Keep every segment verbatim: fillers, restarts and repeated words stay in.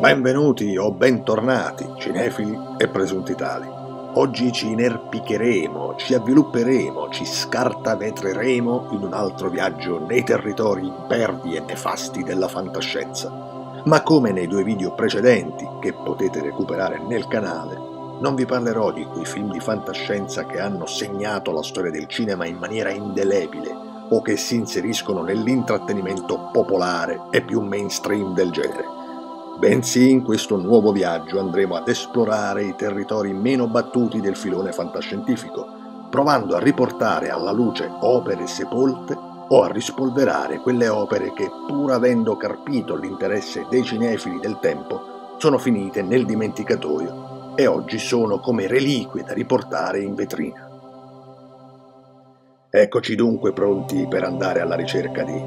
Benvenuti o bentornati, cinefili e presunti tali. Oggi ci inerpicheremo, ci avvilupperemo, ci scartavetreremo in un altro viaggio nei territori impervi e nefasti della fantascienza. Ma come nei due video precedenti, che potete recuperare nel canale, non vi parlerò di quei film di fantascienza che hanno segnato la storia del cinema in maniera indelebile o che si inseriscono nell'intrattenimento popolare e più mainstream del genere. Bensì, in questo nuovo viaggio andremo ad esplorare i territori meno battuti del filone fantascientifico, provando a riportare alla luce opere sepolte o a rispolverare quelle opere che, pur avendo carpito l'interesse dei cinefili del tempo, sono finite nel dimenticatoio e oggi sono come reliquie da riportare in vetrina. Eccoci dunque pronti per andare alla ricerca di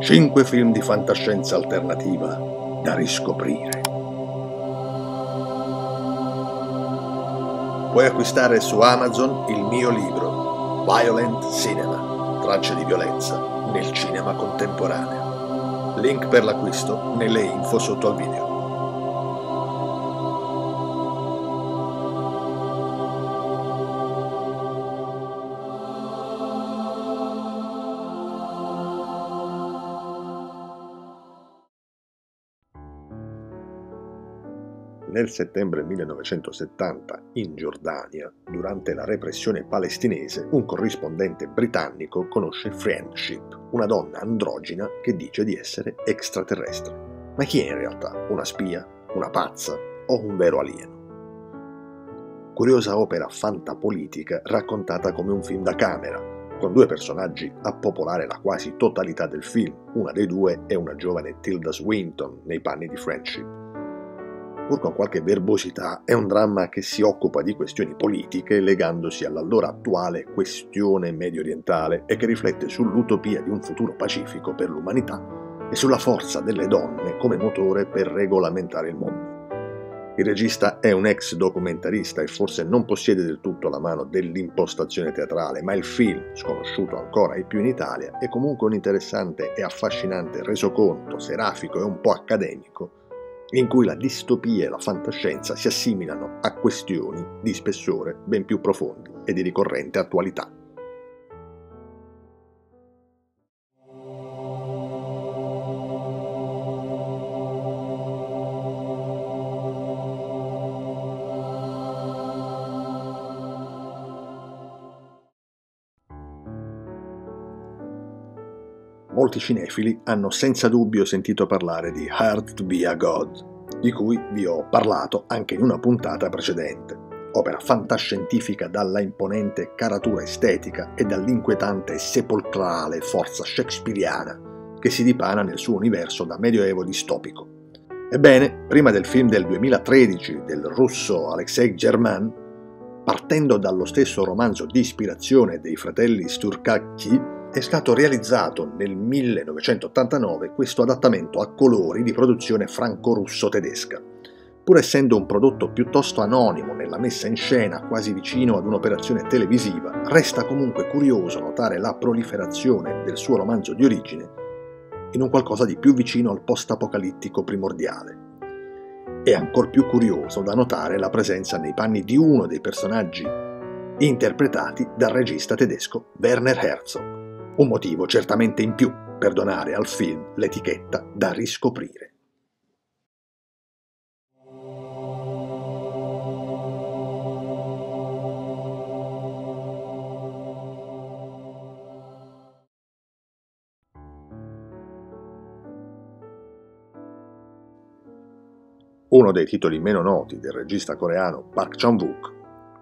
cinque film di fantascienza alternativa da riscoprire. Puoi acquistare su Amazon il mio libro Violent Cinema, tracce di violenza nel cinema contemporaneo. Link per l'acquisto nelle info sotto al video. Nel settembre millenovecentosettanta, in Giordania, durante la repressione palestinese, un corrispondente britannico conosce Friendship, una donna androgina che dice di essere extraterrestre. Ma chi è in realtà? Una spia? Una pazza? O un vero alieno? Curiosa opera fantapolitica raccontata come un film da camera, con due personaggi a popolare la quasi totalità del film, una dei due è una giovane Tilda Swinton nei panni di Friendship. Pur con qualche verbosità, è un dramma che si occupa di questioni politiche legandosi all'allora attuale questione mediorientale e che riflette sull'utopia di un futuro pacifico per l'umanità e sulla forza delle donne come motore per regolamentare il mondo. Il regista è un ex documentarista e forse non possiede del tutto la mano dell'impostazione teatrale, ma il film, sconosciuto ancora ai più in Italia, è comunque un interessante e affascinante resoconto serafico e un po' accademico in cui la distopia e la fantascienza si assimilano a questioni di spessore ben più profondi e di ricorrente attualità. Molti cinefili hanno senza dubbio sentito parlare di Hard to Be a God, di cui vi ho parlato anche in una puntata precedente, opera fantascientifica dalla imponente caratura estetica e dall'inquietante e sepolcrale forza shakespeariana che si dipana nel suo universo da medioevo distopico. Ebbene, prima del film del duemilatredici del russo Alexei German, partendo dallo stesso romanzo di ispirazione dei fratelli Sturcacchi, è stato realizzato nel millenovecentottantanove questo adattamento a colori di produzione franco-russo-tedesca. Pur essendo un prodotto piuttosto anonimo nella messa in scena, quasi vicino ad un'operazione televisiva, resta comunque curioso notare la proliferazione del suo romanzo di origine in un qualcosa di più vicino al post-apocalittico primordiale. È ancor più curioso da notare la presenza nei panni di uno dei personaggi interpretati dal regista tedesco Werner Herzog. Un motivo certamente in più per donare al film l'etichetta da riscoprire. Uno dei titoli meno noti del regista coreano Park Chan-wook,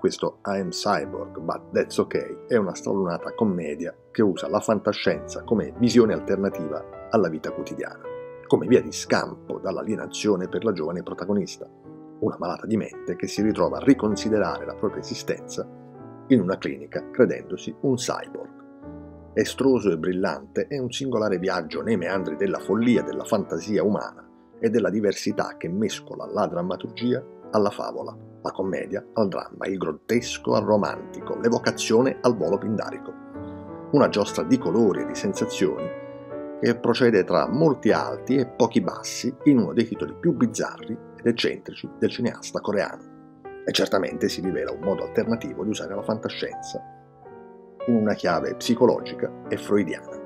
questo I Am Cyborg, but that's okay, è una stralunata commedia che usa la fantascienza come visione alternativa alla vita quotidiana, come via di scampo dall'alienazione per la giovane protagonista, una malata di mente che si ritrova a riconsiderare la propria esistenza in una clinica credendosi un cyborg. Estroso e brillante è un singolare viaggio nei meandri della follia, della fantasia umana e della diversità che mescola la drammaturgia alla favola, la commedia al dramma, il grottesco al romantico, l'evocazione al volo pindarico. Una giostra di colori e di sensazioni che procede tra molti alti e pochi bassi in uno dei titoli più bizzarri ed eccentrici del cineasta coreano, e certamente si rivela un modo alternativo di usare la fantascienza in una chiave psicologica e freudiana.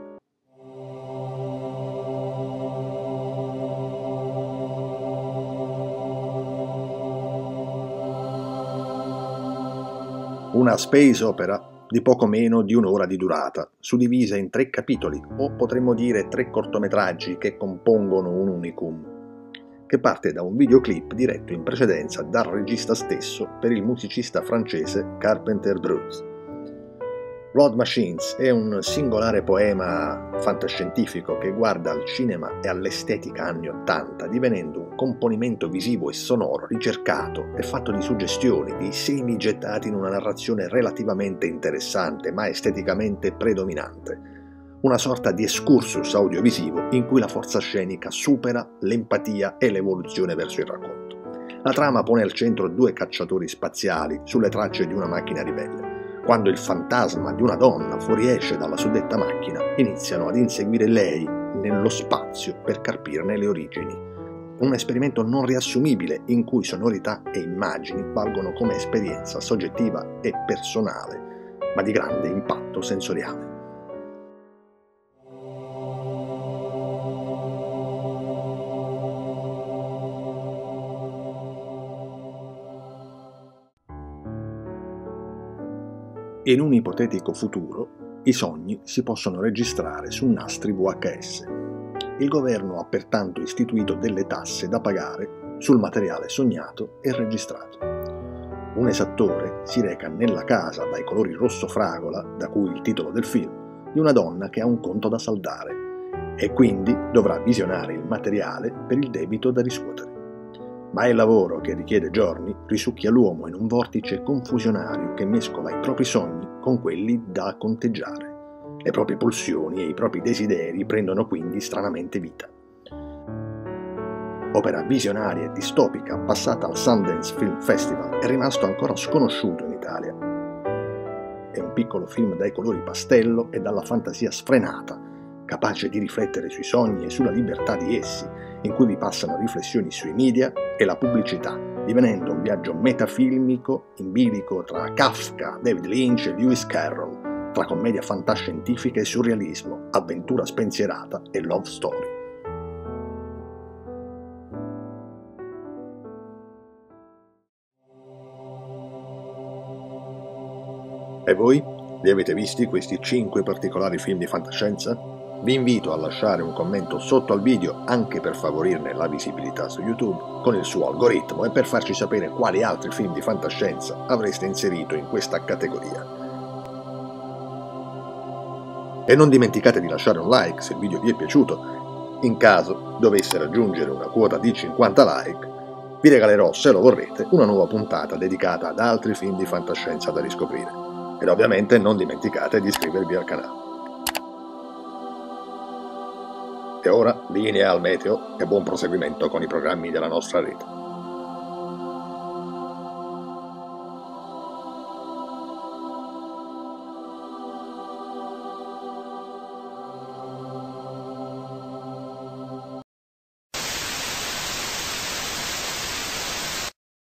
Una space opera di poco meno di un'ora di durata, suddivisa in tre capitoli, o potremmo dire tre cortometraggi che compongono un unicum, che parte da un videoclip diretto in precedenza dal regista stesso per il musicista francese Carpenter Druze. Road Machines è un singolare poema fantascientifico che guarda al cinema e all'estetica anni Ottanta, divenendo un componimento visivo e sonoro ricercato e fatto di suggestioni, di semi gettati in una narrazione relativamente interessante ma esteticamente predominante. Una sorta di excursus audiovisivo in cui la forza scenica supera l'empatia e l'evoluzione verso il racconto. La trama pone al centro due cacciatori spaziali sulle tracce di una macchina ribelle. Quando il fantasma di una donna fuoriesce dalla suddetta macchina, iniziano ad inseguire lei nello spazio per carpirne le origini. Un esperimento non riassumibile in cui sonorità e immagini valgono come esperienza soggettiva e personale, ma di grande impatto sensoriale. In un ipotetico futuro, i sogni si possono registrare su nastri V H S. Il governo ha pertanto istituito delle tasse da pagare sul materiale sognato e registrato. Un esattore si reca nella casa dai colori rosso fragola, da cui il titolo del film, di una donna che ha un conto da saldare e quindi dovrà visionare il materiale per il debito da riscuotere. Ma il lavoro, che richiede giorni, risucchia l'uomo in un vortice confusionario che mescola i propri sogni con quelli da conteggiare. Le proprie pulsioni e i propri desideri prendono quindi stranamente vita. Opera visionaria e distopica, passata al Sundance Film Festival, è rimasto ancora sconosciuto in Italia. È un piccolo film dai colori pastello e dalla fantasia sfrenata, capace di riflettere sui sogni e sulla libertà di essi, in cui vi passano riflessioni sui media e la pubblicità, divenendo un viaggio metafilmico in bilico tra Kafka, David Lynch e Lewis Carroll, tra commedia fantascientifica e surrealismo, avventura spensierata e love story. E voi? Li avete visti questi cinque particolari film di fantascienza? Vi invito a lasciare un commento sotto al video anche per favorirne la visibilità su YouTube con il suo algoritmo e per farci sapere quali altri film di fantascienza avreste inserito in questa categoria. E non dimenticate di lasciare un like se il video vi è piaciuto. In caso dovesse raggiungere una quota di cinquanta like, vi regalerò, se lo vorrete, una nuova puntata dedicata ad altri film di fantascienza da riscoprire. Ed ovviamente non dimenticate di iscrivervi al canale. Ora linea al meteo e buon proseguimento con i programmi della nostra rete.